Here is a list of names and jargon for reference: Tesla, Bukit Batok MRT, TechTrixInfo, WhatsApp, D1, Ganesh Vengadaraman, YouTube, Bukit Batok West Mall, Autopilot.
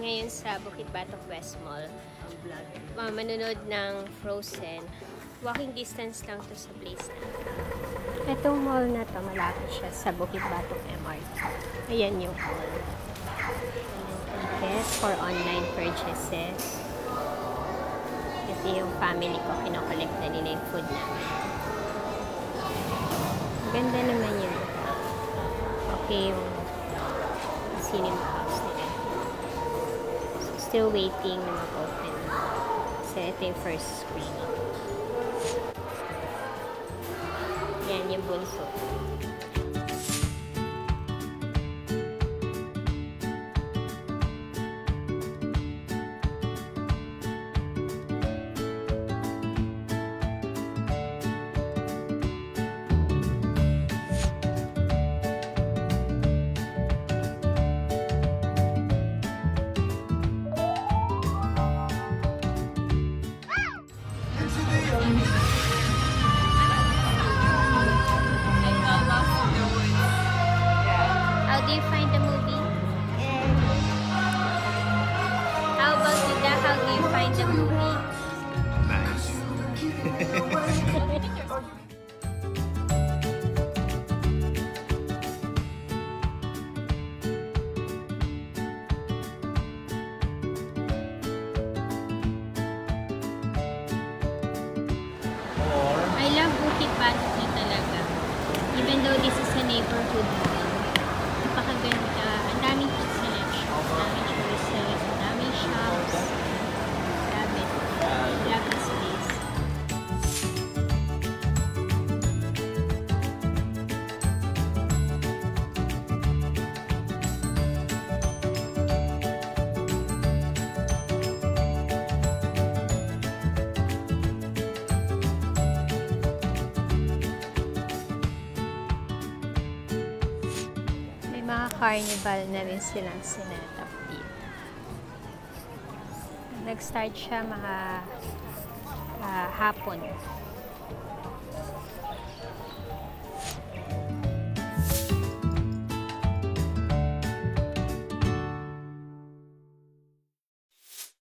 kami ngayon sa Bukit Batok West Mall. Manonood ng Frozen. Walking distance lang to sa place na. Itong mall na to, malapit siya sa Bukit Batok MRT. Ayan yung mall. Ticket for online purchases. Ito yung family ko, kinokollect na nila yung food namin. Ganda naman yun. Okay yung cinema house nila. So, still waiting na mag-open. Kasi ito yung first screening. Yan yung bunso. How do you find the movie? How about you, Dad? How do you find the movie? Nice. I love Bukit Batok talaga. Even though this is a neighborhood mall. Napakaganda. Ang daming food selection. Ang daming choices. Ang daming shops. Love it. Love this place. Mga carnival na rin silang sinatap dito. Nag-start siya mga hapon.